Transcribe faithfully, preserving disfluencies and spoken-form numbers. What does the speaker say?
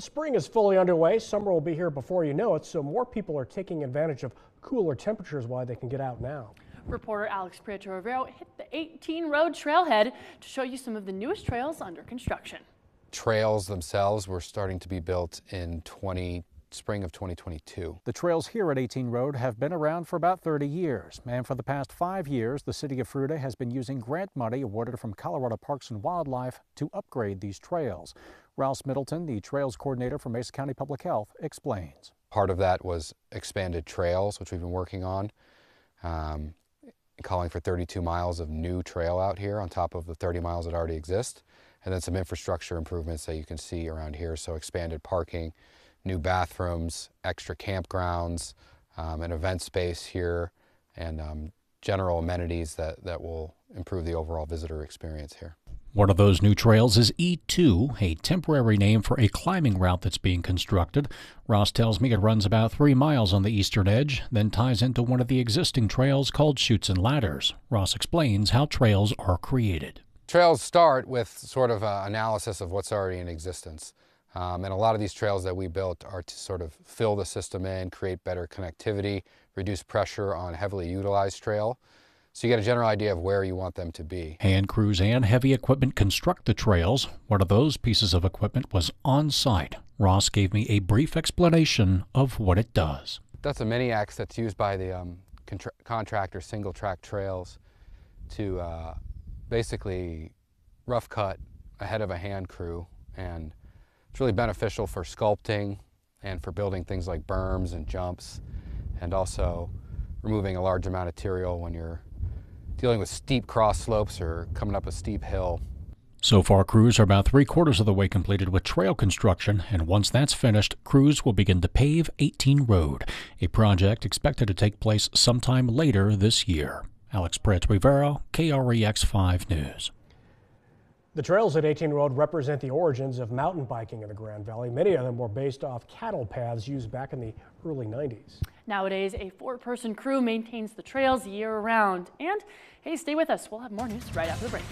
Spring is fully underway. Summer will be here before you know it, so more people are taking advantage of cooler temperatures while they can get out now. Reporter Alex Prieto Rivero hit the eighteen road trailhead to show you some of the newest trails under construction. Trails themselves were starting to be built in spring of twenty twenty-two. The trails here at eighteen road have been around for about thirty years, and for the past five years, the city of Fruita has been using grant money awarded from Colorado Parks and Wildlife to upgrade these trails. Ross Mittelman, the trails coordinator for Mesa County Public Health, explains. Part of that was expanded trails, which we've been working on, um, calling for thirty-two miles of new trail out here on top of the thirty miles that already exist, and then some infrastructure improvements that you can see around here, so expanded parking, new bathrooms, extra campgrounds, um, an event space here, and um, general amenities that, that will improve the overall visitor experience here. One of those new trails is E two, a temporary name for a climbing route that's being constructed. Ross tells me it runs about three miles on the eastern edge, then ties into one of the existing trails called Chutes and Ladders. Ross explains how trails are created. Trails start with sort of an analysis of what's already in existence. Um, and a lot of these trails that we built are to sort of fill the system in, create better connectivity, reduce pressure on heavily utilized trail. So you get a general idea of where you want them to be. Hand crews and heavy equipment construct the trails. One of those pieces of equipment was on site. Ross gave me a brief explanation of what it does. That's a mini axe that's used by the um, contra contractor single track trails to uh, basically rough cut ahead of a hand crew, and it's really beneficial for sculpting and for building things like berms and jumps, and also removing a large amount of material when you're dealing with steep cross slopes or coming up a steep hill. So far, crews are about three quarters of the way completed with trail construction, and once that's finished, crews will begin to pave eighteen road, a project expected to take place sometime later this year. Alex Prieto Rivero, K R E X five News. The trails at eighteen road represent the origins of mountain biking in the Grand Valley. Many of them were based off cattle paths used back in the early nineties. Nowadays, a four person crew maintains the trails year-round. And hey, stay with us. We'll have more news right after the break.